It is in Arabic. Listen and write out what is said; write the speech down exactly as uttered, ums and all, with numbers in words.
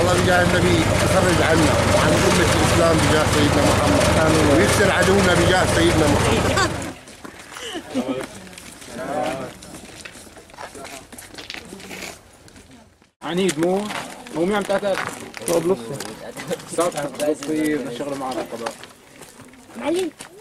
الله بجاه النبي يفرج عنا وعن أمة الإسلام بجاه سيدنا محمد ويكسر عدونا بجاه سيدنا محمد. عنيد مو هو مين عم تعتاد؟ طب لطفي صار بصير شغله معنا القضاء. علي